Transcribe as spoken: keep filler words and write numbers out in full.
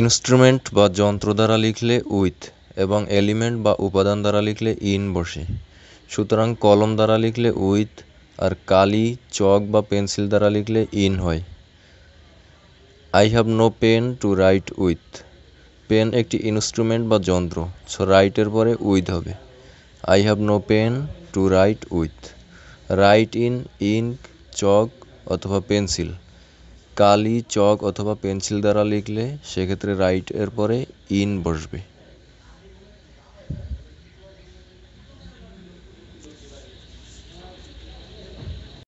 Instrument বা যন্ত্র দ্বারা লিখলে উইথ এবং এলিমেন্ট বা উপাদান দ্বারা লিখলে ইন বসে। সুতরাং কলম দ্বারা লিখলে উইথ আর কালি চক বা পেন্সিল দ্বারা লিখলে ইন হয়। I have no pen to write with. Pen একটি ইনস্ট্রুমেন্ট বা যন্ত্র, সো রাইটের পরে উইথ হবে। I have no pen to write with. Write in ink chalk অথবা পেন্সিল, কালি চক অথবা পেন্সিল দ্বারা লিখলে সেক্ষেত্রে রাইট এর পরে ইন বসবে।